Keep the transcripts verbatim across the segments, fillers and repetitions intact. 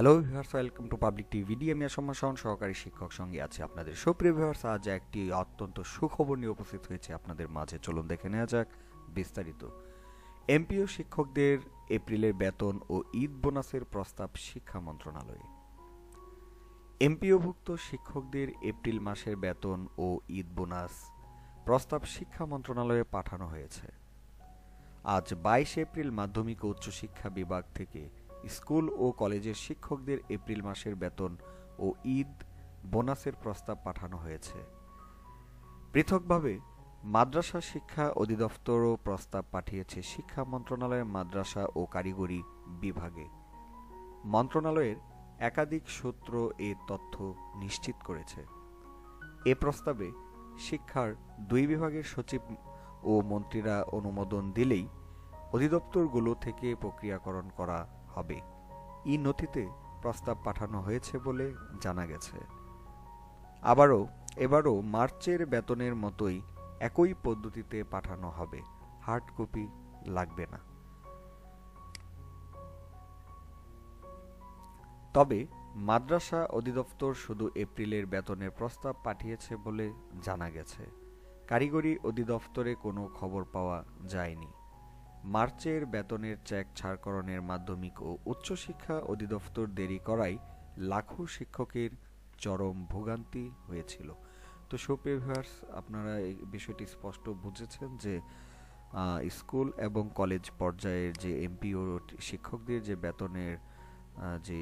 Hello viewers, welcome to public TV. আমি সম্মান সহকারী শিক্ষক সঙ্গে আছি আপনাদের সুপ্রিয় ভিউয়ার্স। আজ একটি অত্যন্ত সুখবর নিয়ে উপস্থিত হয়েছে আপনাদের মাঝে, চলুন দেখে নেওয়া যাক বিস্তারিত। এমপিও শিক্ষকদের এপ্রিলের বেতন ও ঈদ বোনাসের প্রস্তাব শিক্ষা মন্ত্রণালয়ে। এমপিওভুক্ত শিক্ষকদের এপ্রিল মাসের বেতন ও ঈদ বোনাস প্রস্তাব শিক্ষা মন্ত্রণালয়ে পাঠানো হয়েছে। আজ বাইশ এপ্রিল মাধ্যমিক ও উচ্চশিক্ষা বিভাগ থেকে স্কুল ও কলেজের শিক্ষকদের এপ্রিল মাসের বেতন ও ঈদ বোনাসের প্রস্তাব পাঠানো হয়েছে। পৃথকভাবে মাদ্রাসা শিক্ষা অধিদপ্তরও প্রস্তাব পাঠিয়েছে শিক্ষা মন্ত্রণালয়ের মাদ্রাসা ও কারিগরি বিভাগে। মন্ত্রণালয়ের একাধিক সূত্র এ তথ্য নিশ্চিত করেছে। এ প্রস্তাবে শিক্ষার দুই বিভাগের সচিব ও মন্ত্রীরা অনুমোদন দিলেই অধিদপ্তরগুলো থেকে প্রক্রিয়াকরণ করা হবে। ই নথিতে প্রস্তাব পাঠানো হয়েছে বলে জানা গেছে। আবারও এবারও মার্চের বেতনের মতোই একই পদ্ধতিতে পাঠানো হবে, হার্ড কপি লাগবে না। তবে মাদ্রাসা অধিদপ্তর শুধু এপ্রিলের বেতনের প্রস্তাব পাঠিয়েছে বলে জানা গেছে। কারিগরি অধিদপ্তরে কোনো খবর পাওয়া যায়নি। মার্চের বেতনের চেক ছাড়করণের মাধ্যমিক ও উচ্চশিক্ষা অধিদপ্তর দেরি করায় লাখো শিক্ষকের চরম ভোগান্তি হয়েছিল। তো সুপ্রিয় ভিউয়ার্স, আপনারা এই বিষয়টি স্পষ্ট বুঝেছেন যে স্কুল এবং কলেজ পর্যায়ের যে এমপিও শিক্ষকদের যে বেতনের যে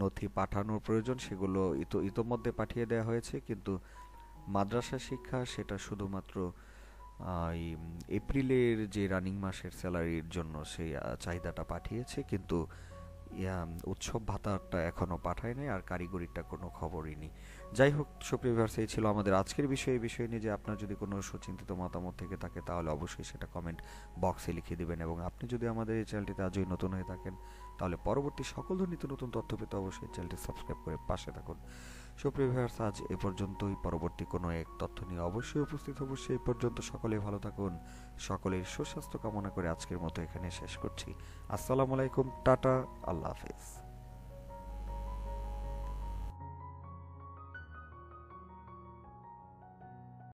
নথি পাঠানোর প্রয়োজন সেগুলো ইতোমধ্যে পাঠিয়ে দেওয়া হয়েছে, কিন্তু মাদ্রাসা শিক্ষা সেটা শুধুমাত্র এপ্রিলের যে রানিং মাসের স্যালারির জন্য সেই চাহিদাটা পাঠিয়েছে, কিন্তু উৎসব ভাতাটা এখনও পাঠায় নাই, আর কারিগরিটা কোনো খবরই নেই। যাই হোক সুপ্রিয় ভিউয়ার্স, এই ছিল আমাদের আজকের বিষয়। এই বিষয় নিয়ে যে আপনার যদি কোনো সুচিন্তিত মতামত থেকে থাকে তাহলে অবশ্যই সেটা কমেন্ট বক্সে লিখে দেবেন, এবং আপনি যদি আমাদের এই চ্যানেলটিতে আজই নতুন হয়ে থাকেন তাহলে পরবর্তী সকল নিত্য নতুন তথ্য পেতে অবশ্যই চ্যানেলটি সাবস্ক্রাইব করে পাশে থাকুন। সুপ্রিয় ভিউয়ার্স, আজ এ পর্যন্তই। পরবর্তী কোনো এক তথ্য নিয়ে অবশ্যই উপস্থিত হব। সেই পর্যন্ত সকলেই ভালো থাকুন, সকলের সুস্বাস্থ্য কামনা করে আজকের মতো এখানে শেষ করছি। আসসালামু আলাইকুম, টাটা, আল্লাহ হাফেজ।